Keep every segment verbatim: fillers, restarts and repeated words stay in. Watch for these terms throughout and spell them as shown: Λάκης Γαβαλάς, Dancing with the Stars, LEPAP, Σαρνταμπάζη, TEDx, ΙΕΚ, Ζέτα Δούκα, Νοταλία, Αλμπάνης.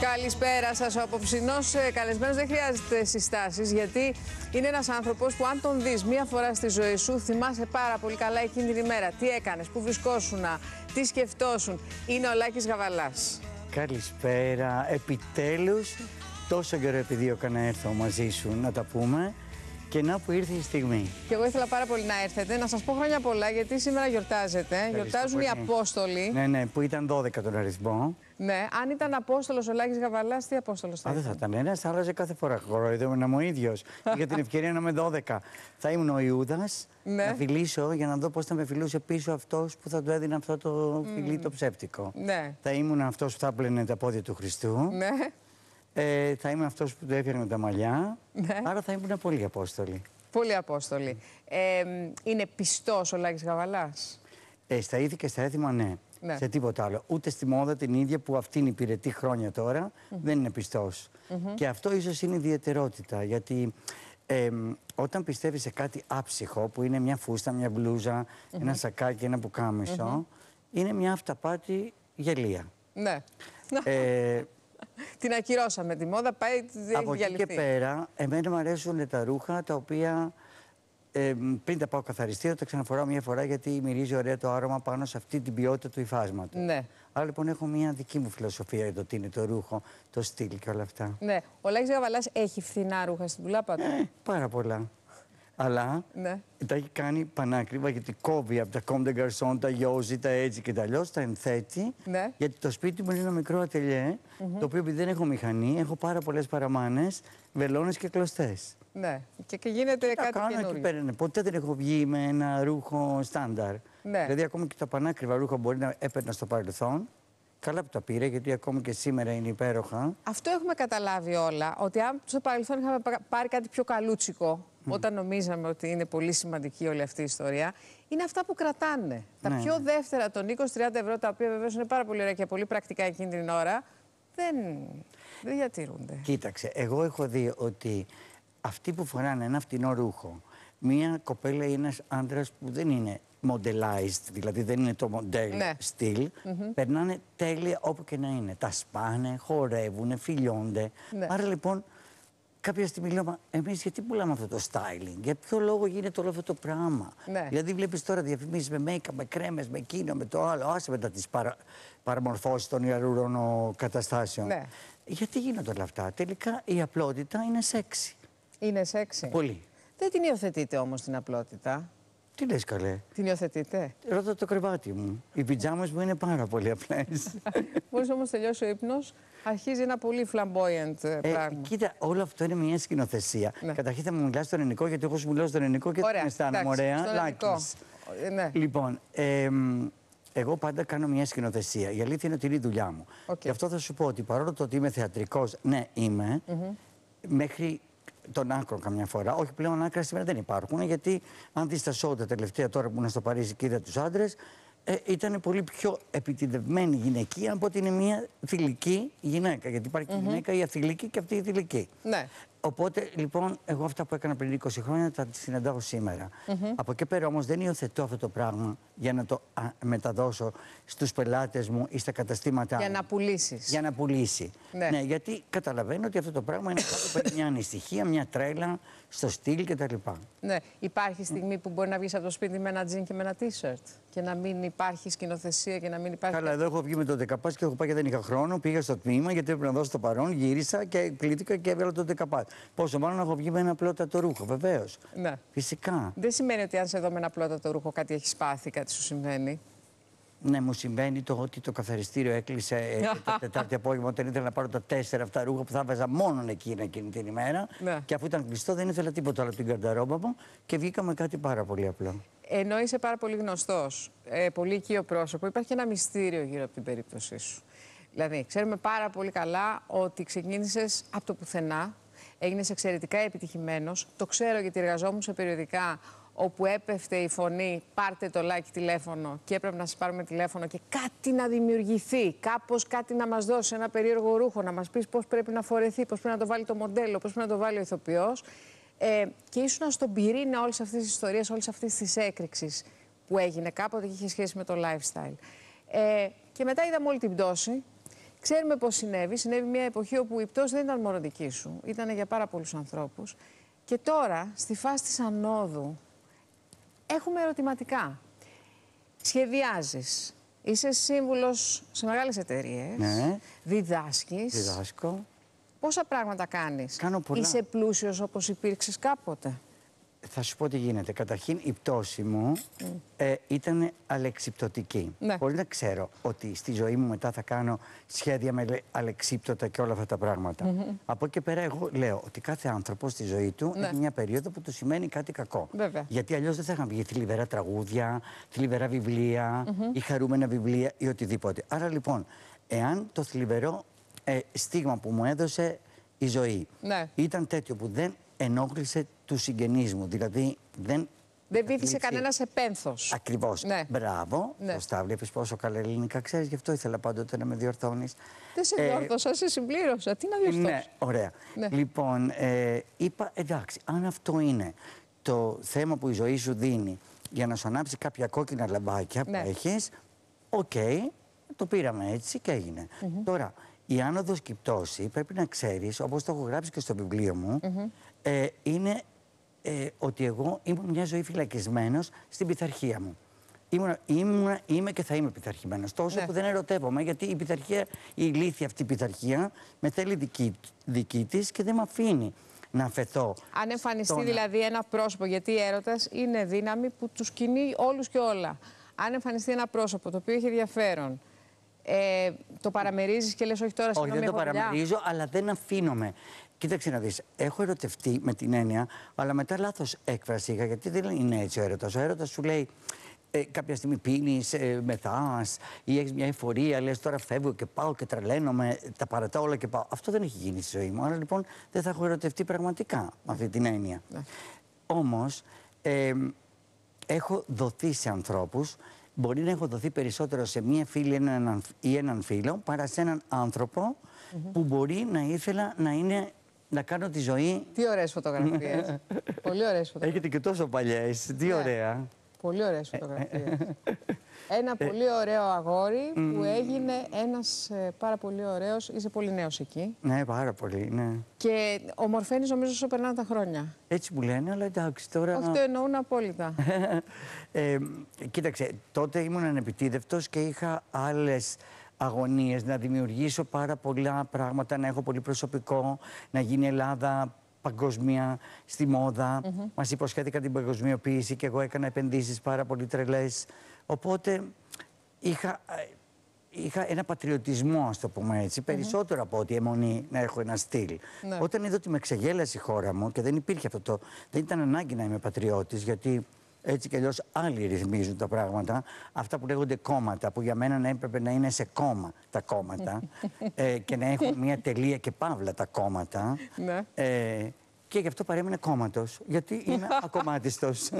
Καλησπέρα σας. Ο απόψινός καλεσμένος δεν χρειάζεται συστάσεις, γιατί είναι ένας άνθρωπος που αν τον δεις μία φορά στη ζωή σου, θυμάσαι πάρα πολύ καλά εκείνη την ημέρα. Τι έκανες, πού βρισκόσουνα, τι σκεφτόσουν. Είναι ο Λάκης Γαβαλάς. Καλησπέρα. Επιτέλους, τόσο καιρό επιδίωκα να έρθω μαζί σου, να τα πούμε. Και να που ήρθε η στιγμή. Και εγώ ήθελα πάρα πολύ να έρθετε. Να σας πω χρόνια πολλά, γιατί σήμερα γιορτάζετε. Ευχαριστώ. Γιορτάζουν πολύ οι Απόστολοι. Ναι, ναι, που ήταν δώδεκα τον αριθμό. Ναι, αν ήταν Απόστολος ο Λάκης Γαβαλάς, τι Απόστολος θα ήταν. Α, δεν θα ήταν ένας, θα άλλαζε κάθε φορά. Κοροϊδεύομαι να είμαι ο ίδιος. Για την ευκαιρία να είμαι δώδεκα. Θα ήμουν ο Ιούδας, ναι. Να φιλήσω για να δω πώς θα με φιλούσε πίσω αυτός που θα του έδινε αυτό το φιλί mm. το ψεύτικο. Ναι. Θα ήμουν αυτός που θα πλένε τα πόδια του Χριστού. Ναι. Ε, θα είμαι αυτός που το έφερε με τα μαλλιά, ναι. Άρα θα ήμουν πολύ Απόστολοι. Πολύ Απόστολοι. Ε, είναι πιστός ο Λάκης Γαβαλάς. Ε, στα είδη και στα έθιμα, ναι. ναι. Σε τίποτα άλλο. Ούτε στη μόδα την ίδια που αυτήν υπηρετεί χρόνια τώρα, mm-hmm. δεν είναι πιστός. Mm-hmm. Και αυτό ίσως είναι ιδιαιτερότητα, γιατί ε, όταν πιστεύεις σε κάτι άψυχο, που είναι μια φούστα, μια μπλούζα, mm-hmm. ένα σακάκι, ένα πουκάμισο, mm-hmm. είναι μια αυταπάτη γελία. Ναι. Ε, Την ακυρώσαμε τη μόδα, πάει, δεν από έχει διαλυθεί. Από εκεί και πέρα, εμένα μου αρέσουν τα ρούχα τα οποία ε, πριν τα πάω καθαριστήρα, τα ξαναφοράω μια φορά γιατί μυρίζει ωραία το άρωμα πάνω σε αυτή την ποιότητα του υφάσματος. Ναι. Άρα λοιπόν έχω μια δική μου φιλοσοφία για το τι είναι το ρούχο, το στυλ και όλα αυτά. Ναι. Ο Λάκης Γαβαλάς έχει φθηνά ρούχα στην τουλάπα του. Ναι, πάρα πολλά. Αλλά ναι. τα έχει κάνει πανάκριβα, γιατί κόβει από τα κόμντα γκαρσόν, τα γιώζει, τα έτσι και τα αλλιώς, τα ενθέτει. Ναι. Γιατί το σπίτι μου είναι ένα μικρό ατελιέ, mm -hmm. το οποίο επειδή δεν έχω μηχανή, έχω πάρα πολλές παραμάνες, βελόνες και κλωστές. Ναι, και, και γίνεται και κάτι καινούργιο. Τα κάνω εκεί πέρα, ναι. Ποτέ δεν έχω βγει με ένα ρούχο στάνταρ. Ναι. Δηλαδή ακόμη και τα πανάκριβα ρούχα μπορεί να έπαιρνα στο παρελθόν. Καλά που τα πήρε, γιατί ακόμη και σήμερα είναι υπέροχα. Αυτό έχουμε καταλάβει όλα, ότι αν στο παρελθόν είχαμε πάρει κάτι πιο καλούτσικο, mm. όταν νομίζαμε ότι είναι πολύ σημαντική όλη αυτή η ιστορία, είναι αυτά που κρατάνε. Τα ναι. πιο δεύτερα των είκοσι με τριάντα ευρώ, τα οποία βεβαίως είναι πάρα πολύ ωραία και πολύ πρακτικά εκείνη την ώρα, δεν, δεν διατηρούνται. Κοίταξε, εγώ έχω δει ότι αυτοί που φοράνε ένα φτηνό ρούχο, μία κοπέλα ή ένας άντρας που δεν είναι modelized, δηλαδή δεν είναι το μοντέλ ναι. στυλ, mm -hmm. περνάνε τέλεια όπου και να είναι. Τα σπάνε, χορεύουν, φιλιώνται. Ναι. Άρα λοιπόν, κάποια στιγμή λέω, εμείς γιατί πουλάμε αυτό το styling, για ποιο λόγο γίνεται όλο αυτό το πράγμα. Ναι. Δηλαδή βλέπεις τώρα διαφημίσεις με make-up, με κρέμες, με εκείνο, με το άλλο, άσε μετά τις παρα... παραμορφώσεις των ιαρουρών καταστάσεων. Ναι. Γιατί γίνονται όλα αυτά. Τελικά η απλότητα είναι σεξι. Είναι σεξι. Πολύ. Δεν την υιοθετείτε όμως την απλότητα. Τι λες καλέ. Την υιοθετείτε. Ρώτα το κρεβάτι μου. Οι πιτζάμες μου είναι πάρα πολύ απλές. Μόλις όμως τελειώσει ο ύπνος, αρχίζει ένα πολύ flamboyant ε, πράγμα. Κοίτα, όλο αυτό είναι μια σκηνοθεσία. Ναι. Καταρχήν θα μου μιλάς στον ελληνικό, γιατί έχω σου μιλώσει στον ελληνικό και δεν αισθάνομαι ωραία. Λάκης. Ναι. Λοιπόν, ε, εγώ πάντα κάνω μια σκηνοθεσία. Η αλήθεια είναι ότι είναι η δουλειά μου. Okay. Γι' αυτό θα σου πω ότι παρόλο το ότι είμαι θεατρικός, ναι είμαι, mm -hmm. μέχρι τον άκρο καμιά φορά. Όχι πλέον άκρα σήμερα δεν υπάρχουν, γιατί αν δεις τα σόου τα τελευταία τώρα που ήμουν στο Παρίσι και είδα τους άντρες, ε, ήταν πολύ πιο επιτυδευμένη γυναικεία από ότι είναι μια θηλυκή γυναίκα. Γιατί υπάρχει mm-hmm. γυναίκα η αθηλική και αυτή η θηλυκή. Ναι. Οπότε λοιπόν, εγώ αυτά που έκανα πριν είκοσι χρόνια τα συναντάω σήμερα. Mm-hmm. Από εκεί πέρα όμως δεν υιοθετώ αυτό το πράγμα για να το α, μεταδώσω στους πελάτες μου ή στα καταστήματα. Για να πουλήσεις. Για να πουλήσει. Ναι. ναι, γιατί καταλαβαίνω ότι αυτό το πράγμα είναι κάτι που έχει μια ανησυχία, μια τρέλα στο στυλ κτλ. Ναι. Υπάρχει στιγμή που μπορεί να βγεις από το σπίτι με ένα τζιν και με ένα t-shirt και να μην υπάρχει σκηνοθεσία και να μην υπάρχει. Καλά, εδώ έχω βγει με το δεκαπάτ και έχω πάει και δεν είχα χρόνο. Πήγα στο τμήμα γιατί έπρεπε να δώσω το παρόν, γύρισα και κλείτηκα και έβγαλα το δεκαπάτ. Πόσο μάλλον έχω βγει με ένα απλότατο ρούχο, βεβαίως. Ναι. Φυσικά. Δεν σημαίνει ότι αν σε δω με ένα απλότατο ρούχο κάτι έχει πάθει, κάτι σου συμβαίνει. Ναι, μου συμβαίνει το ότι το καθαριστήριο έκλεισε ε, το Τετάρτη απόγευμα όταν ήθελα να πάρω τα τέσσερα αυτά ρούχα που θα βάζα μόνον εκείνα εκείνη την ημέρα. Ναι. Και αφού ήταν κλειστό, δεν ήθελα τίποτα άλλο από την καρνταρόμπα μου και βγήκα με κάτι πάρα πολύ απλό. Ενώ είσαι πάρα πολύ γνωστός, ε, πολύ οικείο πρόσωπο, υπάρχει ένα μυστήριο γύρω από την περίπτωσή σου. Δηλαδή, ξέρουμε πάρα πολύ καλά ότι ξεκίνησες από το πουθενά. Έγινες εξαιρετικά επιτυχημένος. Το ξέρω γιατί εργαζόμουν σε περιοδικά όπου έπεφτε η φωνή «πάρτε το Λάκη τηλέφωνο» και έπρεπε να σας πάρουμε τηλέφωνο και κάτι να δημιουργηθεί, κάπως κάτι να μας δώσει ένα περίεργο ρούχο, να μας πεις πώς πρέπει να φορεθεί, πώς πρέπει να το βάλει το μοντέλο, πώς πρέπει να το βάλει ο ηθοποιός. Ε, και ήσουν στον πυρήνα όλης αυτής της ιστορίας, όλης αυτής της έκρηξης που έγινε κάποτε και είχε σχέση με το lifestyle. Ε, και μετά είδαμε όλη την πτώση. Ξέρουμε πώς συνέβη. Συνέβη μια εποχή όπου η πτώση δεν ήταν μόνο δική σου. Ήταν για πάρα πολλούς ανθρώπους. Και τώρα, στη φάση της ανόδου, έχουμε ερωτηματικά. Σχεδιάζεις. Είσαι σύμβουλος σε μεγάλες εταιρείες. Ναι. Διδάσκεις. Διδάσκω. Πόσα πράγματα κάνεις. Κάνω πολλά. Είσαι πλούσιος όπως υπήρξες κάποτε. Θα σου πω τι γίνεται. Καταρχήν η πτώση μου mm. ε, ήταν αλεξιπτωτική. Ναι. Πολύ να ξέρω ότι στη ζωή μου μετά θα κάνω σχέδια με αλεξίπτωτα και όλα αυτά τα πράγματα. Mm-hmm. Από εκεί πέρα εγώ λέω ότι κάθε άνθρωπος στη ζωή του ναι. έχει μια περίοδο που του σημαίνει κάτι κακό. Βέβαια. Γιατί αλλιώς δεν θα είχαν βγει θλιβερά τραγούδια, θλιβερά βιβλία mm-hmm. ή χαρούμενα βιβλία ή οτιδήποτε. Άρα λοιπόν, εάν το θλιβερό ε, στίγμα που μου έδωσε η ζωή ναι. ήταν τέτοιο που δεν ενόχλησε του συγγενείς μου, δηλαδή δεν... Δεν βήθησε κανένα σε πένθος. Ακριβώς. Ναι. Μπράβο. Ναι. Σωστά, βλέπεις πόσο καλά ελληνικά ξέρεις, γι' αυτό ήθελα πάντοτε να με διορθώνεις. Δεν σε διόρθωσα, ε, σε συμπλήρωσα. Τι να διορθώσω. Ναι, ωραία. Ναι. Λοιπόν, ε, είπα εντάξει, αν αυτό είναι το θέμα που η ζωή σου δίνει για να σου ανάψει κάποια κόκκινα λαμπάκια ναι. που έχεις, οκ, okay, το πήραμε έτσι και έγινε. Mm-hmm. Τώρα, η άνοδος και η πτώση, πρέπει να ξέρεις, όπως το έχω γράψει και στο βιβλίο μου, mm-hmm. ε, είναι ε, ότι εγώ ήμουν μια ζωή φυλακισμένος στην πειθαρχία μου. Ήμουν, ήμουν, είμαι και θα είμαι πειθαρχημένος, τόσο ναι. που δεν ερωτεύομαι, γιατί η πειθαρχία, η ηλίθια αυτή η πειθαρχία, με θέλει δική, δική της και δεν με αφήνει να αφαιθώ. Αν εμφανιστεί στον... δηλαδή ένα πρόσωπο, γιατί η έρωτας είναι δύναμη που τους κινεί όλους και όλα. Αν εμφανιστεί ένα πρόσωπο το οποίο έχει ενδιαφέρον, Ε, το παραμερίζεις και λες όχι τώρα στην Ελλάδα. Όχι, δεν το παραμερίζω, αλλά δεν αφήνομαι. Κοίταξε να δεις. Έχω ερωτευτεί με την έννοια, αλλά μετά λάθος έκφραση είχα, γιατί δεν είναι έτσι ο έρωτας. Ο έρωτας σου λέει ε, κάποια στιγμή πίνεις, ε, μεθάς ή έχεις μια εφορία. Λες τώρα φεύγω και πάω και τρελαίνομαι, τα παρατάω όλα και πάω. Αυτό δεν έχει γίνει στη ζωή μου. Άρα λοιπόν δεν θα έχω ερωτευτεί πραγματικά με αυτή την έννοια. Ναι. Όμως ε, έχω δοθεί σε ανθρώπους. Μπορεί να έχω δοθεί περισσότερο σε μία φίλη ή έναν φίλο παρά σε έναν άνθρωπο mm-hmm. που μπορεί να ήθελα να, είναι, να κάνω τη ζωή. Τι ωραίες φωτογραφίες. Πολύ ωραίες φωτογραφίες. Έχετε και τόσο παλιές. Τι yeah. ωραία. Πολύ ωραίες φωτογραφίες. Ένα πολύ ωραίο αγόρι mm. που έγινε ένας πάρα πολύ ωραίος. Είσαι πολύ νέος εκεί. Ναι, πάρα πολύ. Ναι. Και ομορφαίνεις νομίζω όσο περνάνε τα χρόνια. Έτσι μου λένε, αλλά εντάξει τώρα. Όχι, το εννοούν απόλυτα. ε, κοίταξε, τότε ήμουν ανεπιτίδευτος και είχα άλλες αγωνίες. Να δημιουργήσω πάρα πολλά πράγματα, να έχω πολύ προσωπικό, να γίνει Ελλάδα παγκόσμια, στη μόδα. Mm-hmm. Μας υποσχέθηκαν την παγκοσμιοποίηση και εγώ έκανα επενδύσεις πάρα πολύ τρελές. Οπότε είχα, είχα ένα πατριωτισμό, ας το πούμε έτσι, mm-hmm. περισσότερο από ότι αιμονή να έχω ένα στυλ. Ναι. Όταν είδα ότι με ξεγέλασε η χώρα μου και δεν υπήρχε αυτό το... Δεν ήταν ανάγκη να είμαι πατριώτης, γιατί έτσι κι αλλιώς άλλοι ρυθμίζουν τα πράγματα. Αυτά που λέγονται κόμματα, που για μένα να έπρεπε να είναι σε κόμμα τα κόμματα ε, και να έχουν μια τελεία και παύλα τα κόμματα. Ναι. Ε, και γι' αυτό παρέμεινε κόμματος, γιατί είμαι ακομμάτιστος.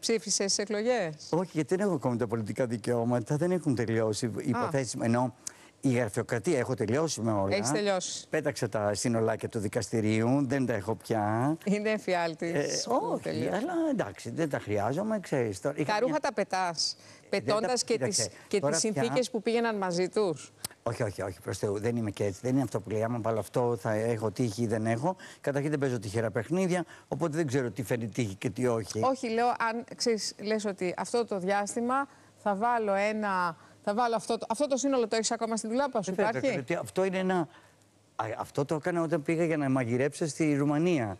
Ψήφισες σε εκλογές. Όχι, γιατί δεν έχω ακόμα τα πολιτικά δικαιώματα, δεν έχουν τελειώσει οι υποθέσεις μου. Ενώ η γραφειοκρατία έχω τελειώσει με όλα. Έχεις τελειώσει. Πέταξα τα σύνολάκια του δικαστηρίου, δεν τα έχω πια. Είναι εφιάλτης. Ε, όχι, τελείως. Αλλά εντάξει, δεν τα χρειάζομαι, ξέρεις. Τώρα, τα ρούχα μια... τα πετάς, πετώντας τα... και, τις, και τις συνθήκες πια... που πήγαιναν μαζί τους. Όχι, όχι, όχι, προς Θεού. Δεν είμαι και έτσι. Δεν είναι αυτό που λέει. Άμα βάλω αυτό, θα έχω τύχη ή δεν έχω. Καταρχήν δεν παίζω τυχερά παιχνίδια, οπότε δεν ξέρω τι φέρνει τύχη και τι όχι. Όχι, λέω, αν ξέρεις, λες ότι αυτό το διάστημα θα βάλω ένα. Θα βάλω αυτό, αυτό το σύνολο το έχεις ακόμα στην δουλάπα σου, υπάρχει. Πέρα, αυτό είναι ένα. Αυτό το έκανα όταν πήγα για να μαγειρέψω στη Ρουμανία.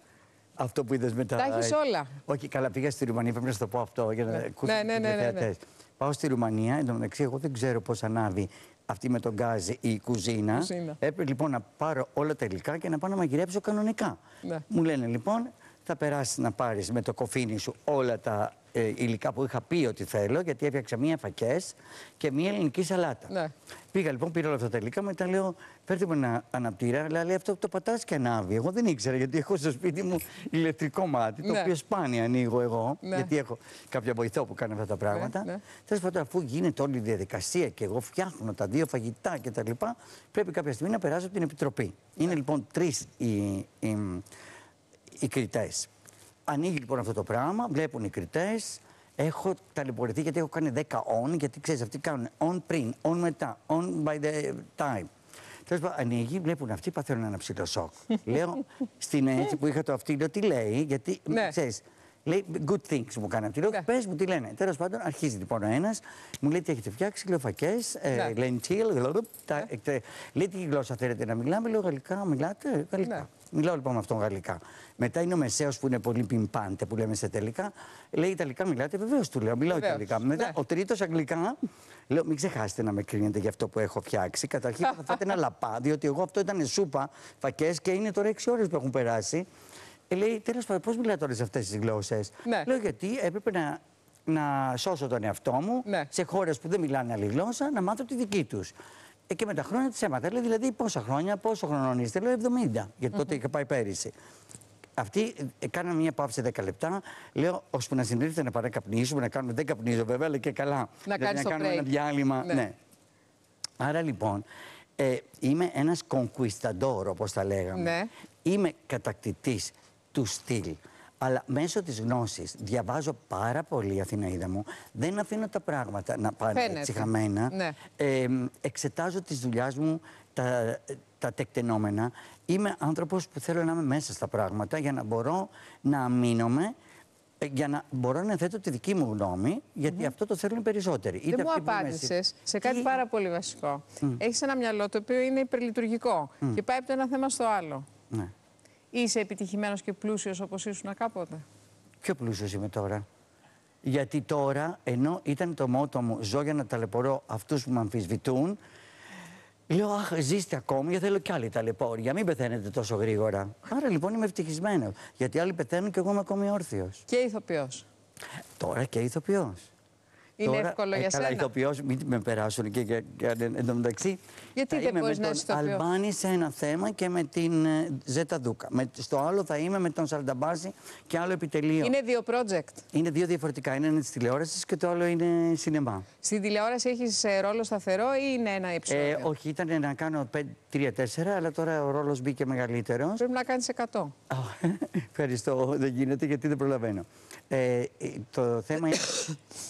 Αυτό που είδες μετά. Τα έχεις όλα. Όχι, καλά, πήγα στη Ρουμανία. Πρέπει να σου το πω αυτό για να ναι. ακούσεις ναι, ναι, ναι, ναι, ναι, ναι. Πάω στη Ρουμανία, εν τω μεταξύ, εγώ δεν ξέρω πώς ανάβει αυτή με τον γκάζ η κουζίνα. κουζίνα. Έπρεπε λοιπόν να πάρω όλα τα υλικά και να πάω να μαγειρέψω κανονικά. Ναι. Μου λένε λοιπόν, θα περάσεις να πάρεις με το κοφίνι σου όλα τα ε, υλικά που είχα πει ότι θέλω, γιατί έφτιαξα μία φακές και μία ελληνική σαλάτα. Ναι. Πήγα λοιπόν, πήρα όλα αυτά τα υλικά, μετά λέω, φέρτε μου ένα αναπτήρα, αλλά λέει αυτό το πατάς και ανάβει. Εγώ δεν ήξερα, γιατί έχω στο σπίτι μου ηλεκτρικό μάτι, ναι. το οποίο σπάνια ανοίγω εγώ, ναι. γιατί έχω κάποια βοηθό που κάνει αυτά τα πράγματα. Ναι, ναι. Τέλος πάντων, αφού γίνεται όλη η διαδικασία και εγώ φτιάχνω τα δύο φαγητά κτλ., πρέπει κάποια στιγμή να περάσω από την επιτροπή. Ναι. Είναι λοιπόν τρεις οι, οι, οι κριτές. Ανοίγει λοιπόν αυτό το πράγμα, βλέπουν οι κριτές. Έχω ταλαιπωρηθεί γιατί έχω κάνει δέκα on, γιατί ξέρεις αυτοί κάνουν on πριν, on μετά, on by the time. Τέλος ανεργοί βλέπουν αυτοί, παθαίνουν ένα ψηλοσόκ. Λέω στην έτσι που είχα το αυτίλιο, τι λέει, γιατί ξέρεις. Λέει good things που κάναμε. Τη λέω, okay. Πες μου τι λένε. Τέλος πάντων, αρχίζει λοιπόν ο ένας, μου λέει τι έχετε φτιάξει, λέω φακές, ε, yeah. lentil, τα, yeah. λέει τι γλώσσα θέλετε να μιλάμε, λέω γαλλικά, μιλάτε, γαλλικά. Yeah. Μιλάω λοιπόν με αυτόν γαλλικά. Μετά είναι ο μεσαίος που είναι πολύ πιμπάντε που λέμε σε τελικά. Λέει Ιταλικά μιλάτε, βεβαίως του λέω, μιλάω Ιταλικά. Μετά yeah. ο τρίτος Αγγλικά, λέω μην ξεχάσετε να με κρίνετε για αυτό που έχω φτιάξει. Καταρχήν θα φάτε ένα λαπά, διότι εγώ αυτό ήταν σούπα, φακές και είναι τώρα έξι ώρες που έχουν περάσει. Λέει, τέλος πάντων, πώς μιλάτε όλες αυτές τις γλώσσες. Ναι. Λέω, γιατί έπρεπε να, να σώσω τον εαυτό μου ναι. σε χώρες που δεν μιλάνε άλλη γλώσσα, να μάθω τη δική τους. Ε, και με τα χρόνια της έμαθα. Λέει, δηλαδή, πόσα χρόνια, πόσο χρονών είστε. Λέω, εβδομήντα, γιατί τότε είχα πάει πέρυσι. Αυτοί κάναμε μια παύση δέκα λεπτά. Λέω, ώσπου να συνδέθηκα να παρακαπνίσουμε, να κάνουμε. Δεν καπνίζω, βέβαια, αλλά και καλά. Να, δηλαδή, να κάνουμε break. Ένα διάλειμμα. Ναι. Ναι. Άρα λοιπόν. Ε, είμαι ένας κονκουισταντόρο, όπως τα λέγαμε. Ναι. Είμαι κατακτητής του στυλ. Αλλά μέσω της γνώσης διαβάζω πάρα πολύ, Αθηναίδα μου. Δεν αφήνω τα πράγματα να πάνε χαμένα. Ναι. Ε, εξετάζω τις δουλειάς μου τα, τα τεκτενόμενα. Είμαι άνθρωπος που θέλω να είμαι μέσα στα πράγματα για να μπορώ να αμήνομαι, για να μπορώ να θέτω τη δική μου γνώμη, γιατί mm. αυτό το θέλουν οι περισσότεροι. Δεν μου απάντησες σε κάτι και... πάρα πολύ βασικό. Mm. Έχεις ένα μυαλό το οποίο είναι υπερλειτουργικό mm. και πάει από το ένα θέμα στο άλλο. Ναι. Είσαι επιτυχημένος και πλούσιος όπως ήσουν κάποτε. Πιο πλούσιος είμαι τώρα. Γιατί τώρα, ενώ ήταν το μότο μου, ζω για να ταλαιπωρώ αυτούς που με αμφισβητούν, λέω, αχ, ζήστε ακόμη, γιατί θέλω κι άλλη ταλαιπώρια. Μην πεθαίνετε τόσο γρήγορα. Άρα λοιπόν είμαι ευτυχισμένος. Γιατί άλλοι πεθαίνουν και εγώ είμαι ακόμη όρθιος. Και ηθοποιός. Τώρα και ηθοποιός. Είναι τώρα, εύκολο ε, για σένα. Καλά, ηθοποιός, μην με περάσουν και, και, και εν τω μεταξύ. Γιατί δεν μπορείς να είσαι ηθοποιός. Είμαι με τον Αλμπάνη σε ένα θέμα και με την ε, Ζέτα Δούκα. Με, στο άλλο θα είμαι με τον Σαρνταμπάζη και άλλο επιτελείο. Είναι δύο project. Είναι δύο διαφορετικά. Είναι ένα της τηλεόρασης και το άλλο είναι σινεμά. Στην τηλεόραση έχεις ε, ρόλο σταθερό ή είναι ένα επεισόδιο. Ε, όχι, ήταν να κάνω τρία τέσσερα, αλλά τώρα ο ρόλος μπήκε μεγαλύτερος. Πρέπει να κάνεις εκατό. Ευχαριστώ, δεν γίνεται γιατί δεν προλαβαίνω. Ε, το θέμα είναι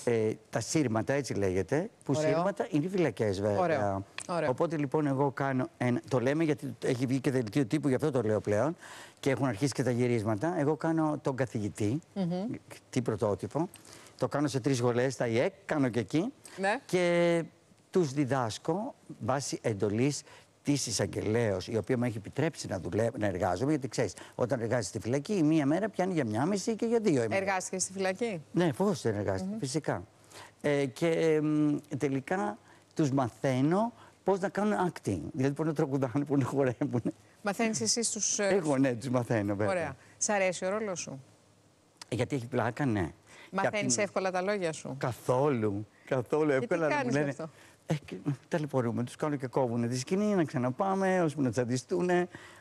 ε, τα σύρματα, έτσι λέγεται, που ωραίο. Σύρματα είναι οι φυλακές βέβαια. Ωραίο. Ωραίο. Οπότε λοιπόν εγώ κάνω, ένα, το λέμε γιατί έχει βγει και δελτίο τύπου, γι' αυτό το λέω πλέον, και έχουν αρχίσει και τα γυρίσματα, εγώ κάνω τον καθηγητή, mm-hmm. τι πρωτότυπο, το κάνω σε τρεις σχολές, στα ΙΕΚ, κάνω και εκεί, ναι. και τους διδάσκω βάσει εντολής της εισαγγελέως, η οποία μου έχει επιτρέψει να, δουλεύω, να εργάζομαι, γιατί ξέρεις, όταν εργάζεσαι στη φυλακή, η μία μέρα πιάνει για μία μισή και για δύο ημέρες. Εργάστηκες στη φυλακή. Ναι, πώς δεν εργάστηκα, mm-hmm. φυσικά. Ε, και ε, τελικά τους μαθαίνω πώς να κάνουν acting. Δηλαδή πώς να τραγουδάνε, πώς να χορεύουν. Μαθαίνεις εσύ στους... Εγώ ναι, τους μαθαίνω βέβαια. Ωραία. Σ' αρέσει ο ρόλος σου. Γιατί έχει πλάκα, ναι. Μαθαίνεις και... εύκολα τα λόγια σου. Καθόλου. Καθόλου εύκολα. Γιατί κάνεις αυτό. Ε, ταλαιπωρούμε, τους κάνουν και κόβουν τη σκηνή, να ξαναπάμε, ώσπου να τσαντιστούν.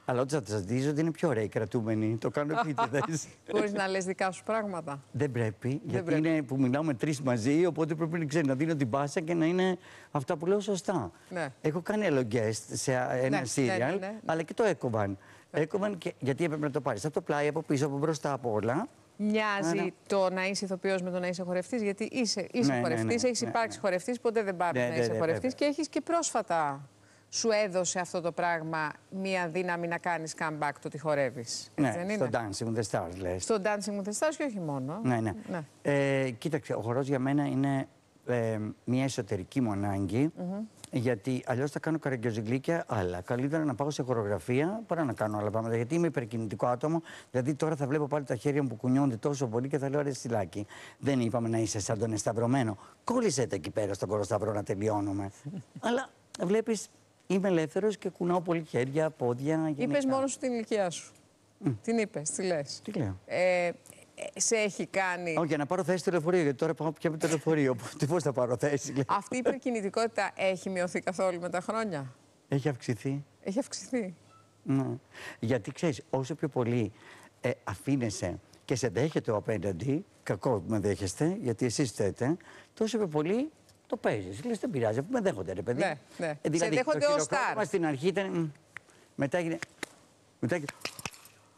Αλλά όταν τσαντίζονται είναι πιο ωραίοι κρατούμενοι. Το κάνω επίτηδες. Μπορείς να λες δικά σου πράγματα. Δεν πρέπει, δεν γιατί πρέπει. Είναι που μιλάω με τρεις μαζί, οπότε πρέπει να ξέρει να δίνω την πάσα και να είναι αυτά που λέω σωστά. Ναι. Έχω κάνει ελογγές σε ένα ναι, σύριαλ, ναι, ναι, ναι. αλλά και το έκοβαν. Έκοβαν και, γιατί έπρεπε να το πάρεις από το πλάι, από πίσω, από μπροστά, από όλα. Μοιάζει Άρα. Το να είσαι ηθοποιός με το να είσαι χορευτής, γιατί είσαι, είσαι ναι, χορευτής, ναι, ναι, έχεις ναι, υπάρξει ναι. χορευτής, ποτέ δεν πάρει ναι, να είσαι ναι, χορευτής ναι, και έχεις και πρόσφατα σου έδωσε αυτό το πράγμα μία δύναμη να κάνεις comeback το ότι χορεύεις. Ναι, δεν είναι? Στο Dancing with the Stars λες. Στο Dancing with the Stars και όχι μόνο. Ναι, ναι. ναι. Ε, κοίταξε, ο χορός για μένα είναι ε, μία εσωτερική μου ανάγκη, mm-hmm. γιατί αλλιώς θα κάνω καραγκιοζυγλίκια άλλα. Καλύτερα να πάω σε χορογραφία παρά να κάνω άλλα πράγματα. Γιατί είμαι υπερκινητικό άτομο. Δηλαδή τώρα θα βλέπω πάλι τα χέρια μου που κουνιώνται τόσο πολύ και θα λέω: ρε Στυλάκη, δεν είπαμε να είσαι σαν τον εσταυρωμένο. Κόλλησε τα εκεί πέρα στον κοροσταυρό να τελειώνουμε. Αλλά βλέπεις, είμαι ελεύθερος και κουνάω πολύ χέρια, πόδια. Είπες μόνο σου την ηλικία σου. Mm. Την είπες, τι λες. Τι λέω. Ε, σε έχει κάνει. Όχι, για να πάρω θέση στο λεωφορείο, γιατί τώρα πάω πια με το λεωφορείο. Οπότε πώς θα πάρω θέση, λέω. Αυτή η υπερκινητικότητα έχει μειωθεί καθόλου με τα χρόνια. Έχει αυξηθεί. Έχει αυξηθεί. Ναι. Γιατί ξέρεις, όσο πιο πολύ ε, αφήνεσαι και σε δέχεται ο απέναντι, κακό που με δέχεστε, γιατί εσείς θέτε, τόσο πιο πολύ το παίζεις. Λες, δεν πειράζει, αφού με δέχονται, ρε παιδί. Ναι, ναι. Ε, δηλαδή, σε δέχονται ως στάρ. Στην αρχή ήταν. Μετά έγινε. Μετά έγινε...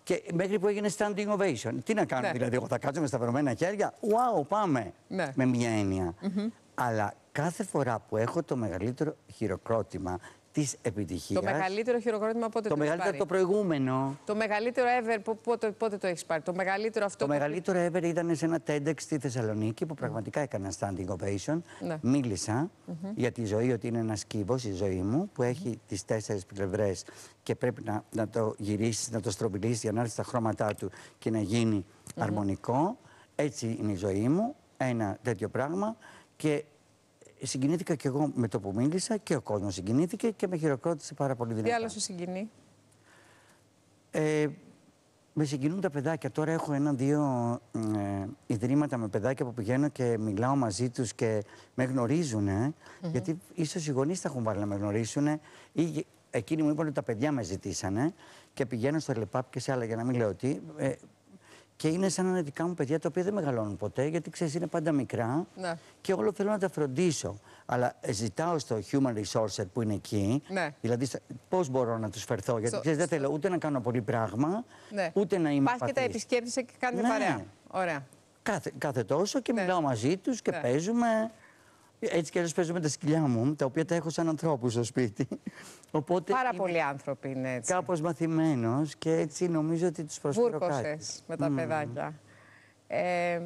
Και μέχρι που έγινε standing ovation. Τι να κάνω, ναι. δηλαδή, εγώ θα κάτσω με σταυρωμένα χέρια. Wow, πάμε! Ναι. Με μια έννοια. Mm-hmm. Αλλά κάθε φορά που έχω το μεγαλύτερο χειροκρότημα της επιτυχίας. Το μεγαλύτερο χειροκρότημα πότε το, το έχεις πάρει? Το μεγαλύτερο το προηγούμενο. Το μεγαλύτερο ever πότε, πότε, πότε το έχεις πάρει? Το μεγαλύτερο αυτό. Το που... μεγαλύτερο ever ήταν σε ένα TEDx στη Θεσσαλονίκη που πραγματικά έκανα standing ovation. Ναι. Μίλησα mm-hmm. για τη ζωή, ότι είναι ένας κύβος η ζωή μου που έχει mm-hmm. τις τέσσερις πλευρές και πρέπει να, να το γυρίσεις, να το στρογγυλίσεις για να έρθει στα χρώματά του και να γίνει mm-hmm. αρμονικό. Έτσι είναι η ζωή μου, ένα τέτοιο πράγμα και συγκινήθηκα κι εγώ με το που μίλησα και ο κόσμος συγκινήθηκε και με χειροκρότησε πάρα πολύ δυνατά. Τι άλλο σου συγκινεί? Ε, με συγκινούν τα παιδάκια. Τώρα έχω ένα-δύο ε, ιδρύματα με παιδάκια που πηγαίνω και μιλάω μαζί τους και με γνωρίζουν. Ε, mm-hmm. Γιατί ίσως οι γονείς τα έχουν βάλει να με γνωρίσουν. Ή εκείνοι μου είπαν ότι τα παιδιά με ζητήσανε και πηγαίνω στο LEPAP και σε άλλα για να μην λέω τι. Ε, Και είναι σαν να δικά μου παιδιά τα οποία δεν μεγαλώνουν ποτέ, γιατί ξέρεις είναι πάντα μικρά ναι. και όλο θέλω να τα φροντίσω. Αλλά ζητάω στο human resource που είναι εκεί, ναι. δηλαδή πώς μπορώ να τους φερθώ, γιατί so, ξέρεις, δεν θέλω ούτε να κάνω πολύ πράγμα, ναι. ούτε να είμαι παθής. Πας και τα επισκέπτεσαι και κάνετε ναι. παρέα. Ωραία. Κάθε, κάθε τόσο και ναι. μιλάω μαζί τους και ναι. παίζουμε. Έτσι κι αλλιώς παίζουμε τα σκυλιά μου, τα οποία τα έχω σαν ανθρώπους στο σπίτι. Οπότε πάρα πολλοί άνθρωποι είναι έτσι. Κάπως μαθημένος και έτσι νομίζω ότι τους προσφέρω κάτι. Βούρκωσες με τα mm. παιδάκια. Ε,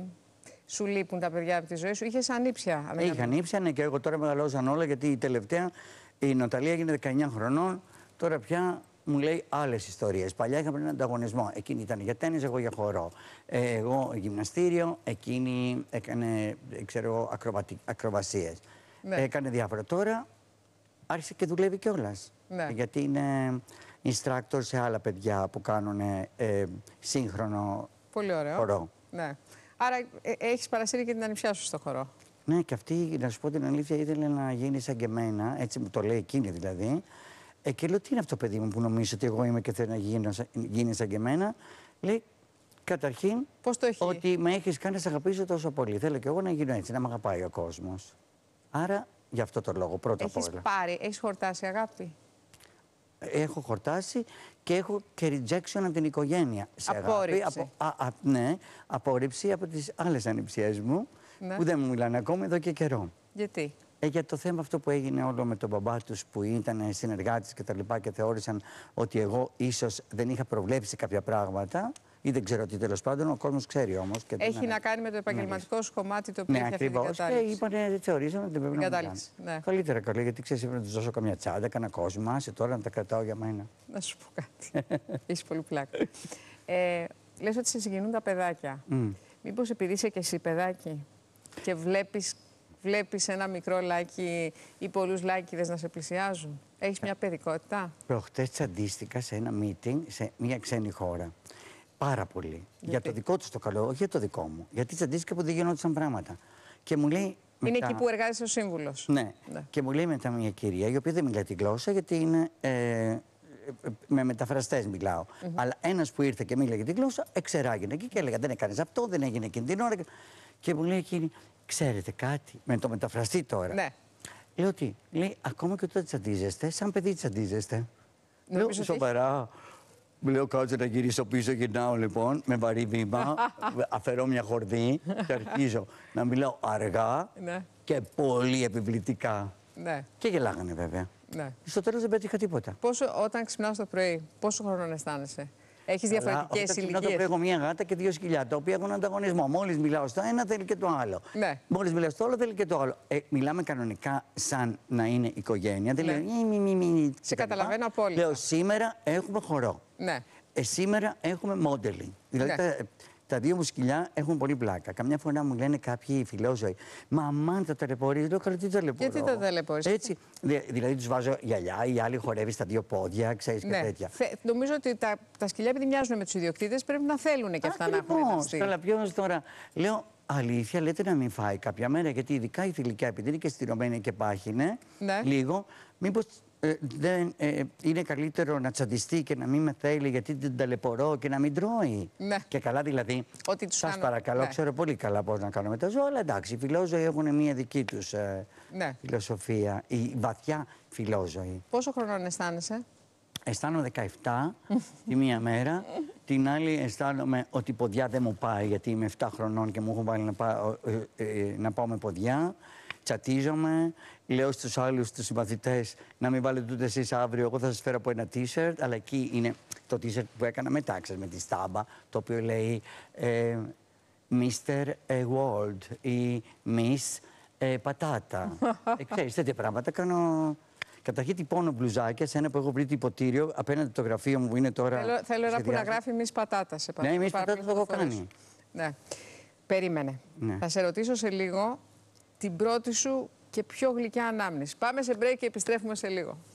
σου λείπουν τα παιδιά από τη ζωή σου. Είχες ανήψια. Είχα ανήψια, ναι, και εγώ τώρα μεγαλώσαν όλα, γιατί η τελευταία, η Νοταλία έγινε δεκαεννιά χρονών, τώρα πια... Μου λέει άλλες ιστορίες. Παλιά είχαμε έναν ανταγωνισμό. Εκείνη ήταν για τένις, εγώ για χορό. Ε, εγώ γυμναστήριο, εκείνη έκανε ξέρω, ακροβατι... ακροβασίες. Ναι. Ε, έκανε διάφορα. Τώρα άρχισε και δουλεύει κιόλας. Ναι. Γιατί είναι instructor σε άλλα παιδιά που κάνουν ε, σύγχρονο πολύ ωραίο. Χορό. Ναι. Άρα ε, έχεις παρασύρει και την ανιψιά σου στο χορό. Ναι, και αυτή, να σου πω την αλήθεια, ήθελε να γίνει σαν και εμένα. Έτσι μου το λέει εκείνη δηλαδή. Ε, και λέω, τι είναι αυτό παιδί μου που νομίζω ότι εγώ είμαι και θέλω να γίνω, γίνει σαν και εμένα. Λέει, καταρχήν, πώς το έχει? Ότι με έχεις κάνει να σε αγαπήσω τόσο πολύ. Θέλω και εγώ να γίνω έτσι, να με αγαπάει ο κόσμος. Άρα, γι' αυτό το λόγο, πρώτα απ' όλα. Έχεις πάρει, έχεις χορτάσει αγάπη. Έχω χορτάσει και έχω και rejection από την οικογένεια σε απόρριψη. Αγάπη. Απο, α, α, ναι, απόρριψη από τις άλλες ανιψιές μου, ναι. που δεν μου μιλάνε ακόμη εδώ και καιρό. Γιατί? Ε, για το θέμα αυτό που έγινε όλο με τον μπαμπά τους που ήταν συνεργάτης και τα λοιπά και θεώρησαν ότι εγώ ίσως δεν είχα προβλέψει κάποια πράγματα ή δεν ξέρω τι τέλος πάντων, ο κόσμος ξέρει όμως. Και έχει να αρέσει. Κάνει με το επαγγελματικό ναι. σου κομμάτι το οποίο ναι, έχει αυτή την κατάληξη. Και είπανε, θεωρήσαμε ότι δεν πρέπει να το κάνω. Ναι. Καλύτερα καλά, γιατί ξέρεις πρέπει να τους δώσω καμιά τσάντα, κάνα κόσμο, άσε τώρα να τα κρατάω για μένα. Να σου πω κάτι. Έχεις πολύ πλάκα. Ε, λες ότι σε συγκινούν τα παιδάκια. Mm. Μήπως επειδή είσαι και εσύ παιδάκι και βλέπεις. Βλέπεις ένα μικρό Λάκι ή πολλούς Λάκηδες να σε πλησιάζουν. Έχεις μια παιδικότητα. Προχτές τσαντίστηκα σε ένα meeting σε μια ξένη χώρα. Πάρα πολύ. Γιατί? Για το δικό τους το καλό, όχι για το δικό μου. Γιατί τσαντίστηκα που δεν γινόντουσαν πράγματα. Και μου λέει. Μετά... Είναι εκεί που εργάζεσαι ο σύμβουλος. Ναι. ναι. Και μου λέει μετά μια κυρία, η οποία δεν μιλάει τη γλώσσα, γιατί είναι. Ε... Με μεταφραστές μιλάω. Mm-hmm. Αλλά ένας που ήρθε και μίλαγε τη γλώσσα, εξεράγινε εκεί και έλεγα: δεν έκανες αυτό, δεν έγινε εκείνη την ώρα. Και μου λέει εκείνη: ξέρετε κάτι, με το μεταφραστή τώρα. Ναι. Λέω τι, λέει, ακόμα και όταν τσαντίζεστε, σαν παιδί τσαντίζεστε. Λέω σοβαρά. Λέω κάτσε να γυρίσω πίσω, γυρνάω λοιπόν με βαρύ βήμα. Αφαιρώ μια χορδή και αρχίζω να μιλάω αργά ναι. και πολύ επιβλητικά. Ναι. Και γελάγανε βέβαια. Ναι. Στο τέλος δεν πέτυχα τίποτα. Πόσο, όταν ξυπνάω το πρωί, πόσο χρόνο αισθάνεσαι? Έχεις διαφορετικές ηλικίες? Όταν ξυπνάω το πρωί, έχω μια γάτα και δύο σκυλιά, τα οποία έχουν ανταγωνισμό. Μόλις μιλάω στο ένα, θέλει και το άλλο. Ναι. Μόλις μιλάω στο άλλο, θέλει και το άλλο. Ε, μιλάμε κανονικά σαν να είναι οικογένεια. Δεν ναι. λέω μη, μη, μη, μη. Σε καταλαβαίνω απόλυτα. Λέω σήμερα έχουμε χορό. Ναι. Ε, σήμερα έχουμε modeling. Δηλαδή, ναι. τα, τα δύο μου σκυλιά έχουν πολύ πλάκα. Καμιά φορά μου λένε κάποιοι φιλόζωοι, μαμάν τα ταλαιπωρείς. Λέω, καλά, τι ταλαιπωρώ. Γιατί τα ταλαιπωρείς? Έτσι. Δηλαδή τους βάζω γυαλιά, οι άλλοι χορεύει στα δύο πόδια, ξέρεις ναι. και τέτοια. Θε, νομίζω ότι τα, τα σκυλιά, επειδή μοιάζουν με τους ιδιοκτήτες, πρέπει να θέλουν και αυτά. Ακριβώς. Να έχουν ενταστεί. Καλά, ποιος τώρα. Λέω, αλήθεια, λέτε να μην φάει κάποια μέρα, γιατί ειδικά η θηλυκιά, επειδή είναι και στηρωμένη και πάχινε ναι. λίγο, μήπως. Ε, δεν, ε, είναι καλύτερο να τσαντιστεί και να μην με θέλει, γιατί την ταλαιπωρώ και να μην τρώει. Ναι. Και καλά, δηλαδή. Ότι τους σας κάνω... παρακαλώ, ναι. ξέρω πολύ καλά πώς να κάνω με τα ζώα, αλλά εντάξει, οι φιλόζωοι έχουν μια δική τους ε, ναι. φιλοσοφία. Οι βαθιά φιλόζωοι. Πόσο χρονών αισθάνεσαι? Αισθάνομαι δεκαεπτά τη μία μέρα. Την άλλη αισθάνομαι ότι η ποδιά δεν μου πάει, γιατί είμαι επτά χρονών και μου έχουν βάλει να πάω, ε, ε, να πάω με ποδιά. τσατίζομαι, λέω στους άλλους, στους συμπαθητές, να μην βάλετε ούτε εσείς αύριο, εγώ θα σας φέρω από ένα t-shirt, αλλά εκεί είναι το t-shirt που έκανα μετά, ξέρεις, με τη στάμπα, το οποίο λέει ε, μίστερ World ή Miss ε, Πατάτα. ε, ξέρεις, τέτοια πράγματα κάνω... Καταρχήν τυπώνω μπλουζάκια σε ένα που έχω βρει τυποτήριο απέναντι το γραφείο μου που είναι τώρα... Θέλω, θέλω ένα που να γράφει Miss Πατάτα σε πατάτα. Ναι, Miss Πατάτα το έχω κάνει. Ναι. Περίμενε. Ναι. Θα σε ρωτήσω σε λίγο την πρώτη σου και πιο γλυκιά ανάμνηση. Πάμε σε break και επιστρέφουμε σε λίγο.